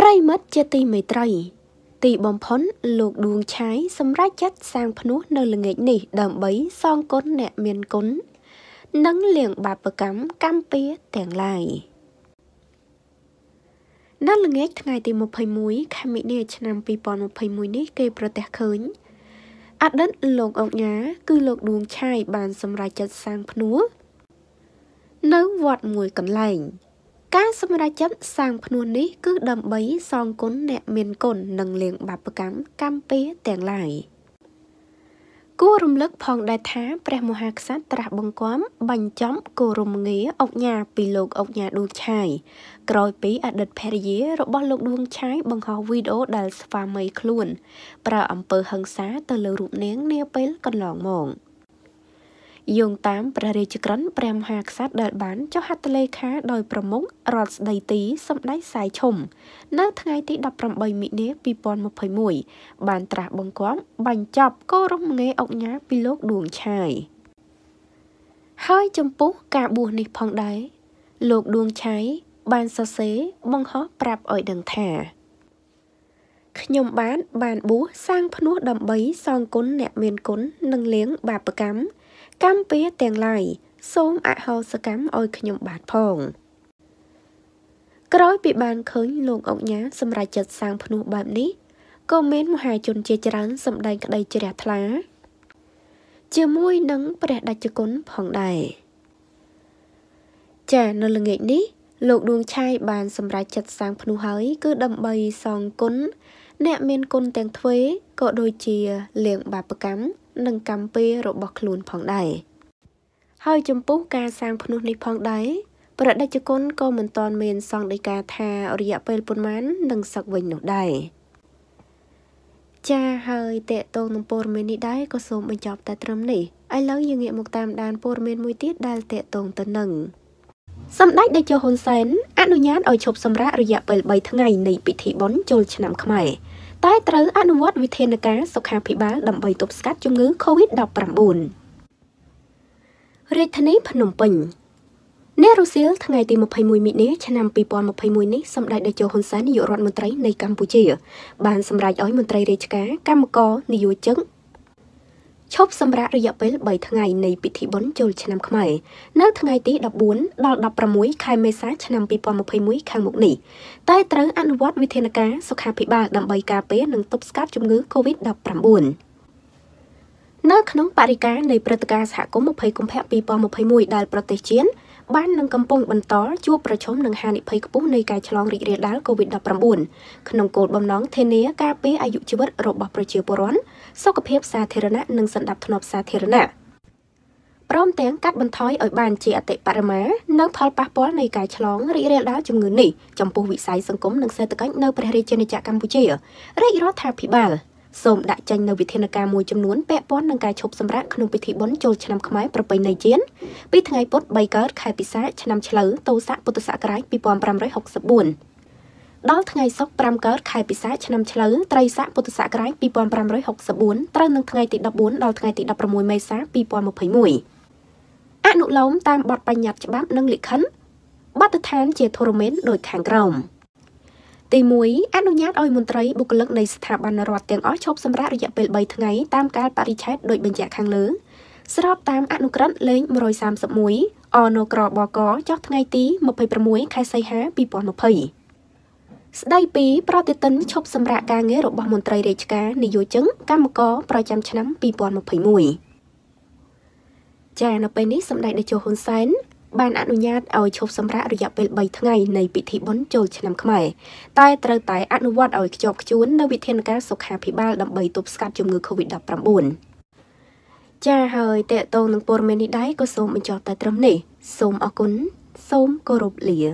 ប្រិមិត្តជាទីមេត្រីទីបំផុនលោកឌួងឆាយសម្រាប់ចាត់សាងភ្នោះនៅល្ងាចនេះ Cá xâm ra chấp sang phun ní cứ đầm bấy son cốn nẹ miền cồn nâng liền bạp cám cam pé tiền lại. Cú rùm lức phong đại thá premohak sát trà bông quám bành chóm cù rùm nghía ốc nhà đuông chai. Rồi pí ở đợt phe dế rồi bao lục đuông chai bằng họ video đal pha mây luôn. Pra ẩm pơ hằng xá tờ lờ rụm nén neo pé con lỏng mỏng. Dùng 8 ព្រះរាជក្រឹត្យ ព្រះមហាក្សត្រ ដែលបានចុះហត្ថលេខាដោយប្រមុខរដ្ឋស្ដីទីសម្ដេចសៃឈុំនៅថ្ងៃទី 18 មីនា 2021 បានត្រាស់បង្គាប់បញ្ចប់គោរពងារអង្គញាពីលោកឌួងឆាយហើយចំពោះការបួសនេះផងដែរលោកឌួងឆាយបានសរសេរបង្ហោះប្រាប់ឲ្យដឹងថា ខ្ញុំ បាន បួស សាង ភ្នោះ ដើម្បី សង គុណ អ្នក មាន គុណ និង លៀង បាប កម្ម Cam pía tiền lại, xôm ạ hò sơ cám ôi khuyên bát phong. Cói bị bàn khởi luồng ổng nhá xâm ra chật sang phân hụt bạp ní. Cô mến mùa hai chôn chê chán xâm đành cả đầy chê đẹp lá. Chìa mùi nắng bà đạch chê cốn phong đài. Chà nô lưng nghệ ní, luộc đuông chai bàn xâm ra chật sang phân hụt hới cứ đâm bầy xong cốn. Nẹ miên côn tiền thuế, cọ đôi chìa liền bạp cắm. Nâng cam pê rộ bọc luôn phong đáy. Hơi chấm bố ca sang phân hút ní phong đáy. Bà đã cho con có mình toàn mình xong đầy ca thà ở dạ pê lpôn mán nâng sạc vinh nổ đáy. Cha hơi tệ tôn nông bố mình ní đáy có xôm bình chọc ta trâm ní. Ai lớn như nghĩa một tam đàn bố mình mùi tiết đài tệ tôn tân nâng. Xâm đáy đầy cho hôn xén. Án đu nhát ở chụp xâm rã ở dạ pê lpây tháng ngày này bị thị bón chôn chân nằm khmảy. Tại trừ ăn uống với thiên cá sọc hàng phì bá đầm bầy tụt sát chung ngứa covid đọc bầm buồn. Rệt thân ấy phần nồng bình. Nét râu xiêu thằng ngày tìm một phẩy mùi mịn nế trên năm pi pon một phẩy mùi nế xâm đại đại châu hồn sáng nhiều loạn môn tây này Campuchia. Bàn xâm đại ói môn tây rệt cá cam co nhiều trứng. Chốc xâm ra rệt bấy bầy thằng ngày này bị thị bón trôi trên năm khải. Nét thằng ngày tí đọc bốn đọc đọc bầm muối khai mê sát trên năm pi pon một phẩy muối khang một nỉ. Tại trừ ăn uống với thiên cá sọc hàng phì bá đầm bầy cà phê nâng tụt sát chung ngứa covid đọc bầm buồn. Nét khăn bà rì cá này bờ cá sạ có một phẩy công phép pi pon một phẩy muối đài bờ tây chiến. Bán nâng cầm bông bần tó chua bà chôm nâng hà nị phây cấp bố nây cài cho lòng rịt rịt đá COVID đọc bầm buồn. Khăn nông cột bầm nóng thế nế ca bế ai dụ chư bất rộp bọc bà chìa bố rõn. Sau cập hiếp xa thê rơ nạ nâng sẵn đạp thân nộp xa thê rơ nạ. Brom tiếng cắt bần thói ở bàn chìa tệ bà rơ má. Nâng thói bà bó nây cài cho lòng rịt rịt đá chùm ngứa nỉ. Trong bố vị sái sân cốm nâng xe tự cách nâu bà rê chê nê chạ Campuchia. Rịt rốt thà phí bà. Xôm đã tranh nơi vị thiên ca mùi chấm nuốn bẹ bón nâng cài chụp xâm rác khăn bị thị bón chôn chân nằm khmái bờ bầy này chiến. Bị thằng ai bốt bay cớt khai bị xã chân nằm chả lứ tâu xã bút xã cái bị bom bầm rối học sập buồn. Đó thằng ai sóc bầm cớt khai bị xã chân nằm chả lứ tây xã bút xã cái bị bom bầm rối học sập buồn. Tây nâng thằng ai tị đập buồn, đó thằng ai tị đập mùi mây xã bị bom một phẩy mùi. Ác nụ lóng tam bọt bay nhạt cho bám nâng lị khấn. Bắt tơ than chia thô mến đổi kháng rồng. Tì mũi, ác nô nhát ôi môn trái bục lực này thả bàn nà rọt tiếng ó chốc xâm rác rồi dạp bệt bầy tháng ấy tam cá bà rì chát đội bình dạ kháng lớn. Srop tam ác nô cất lên mùi rồi xàm sập mũi, o nô cỏ bò có chót tháng ấy tí một phây bà mũi khai say há bì bọt một phây. Sday bí bà tì tấn chốc xâm rác ca nghe rộp bò môn trái rê chá nì dô chứng cam một có bà chăm chá nắm bì bọt một phây mũi. Chà nà bê ní xâm đại đại châu hôn sán. Bạn ác nụ nhát ôi chụp xâm rác rồi dạp bệt bầy tháng ngày này bị thị bón trôi cho nằm khmải. Tại trời tái ác nụ vọt ôi chọc chuốn nơi bị thiên cá sọc hạ phí ba đậm bầy tụp sát chùm ngư COVID đọc bầm buồn. Chà hơi tệ tôn nâng bồn mê ní đáy có xôm mình chọc tại trâm nỉ. Xôm ọc cún, xôm cô rộp lìa.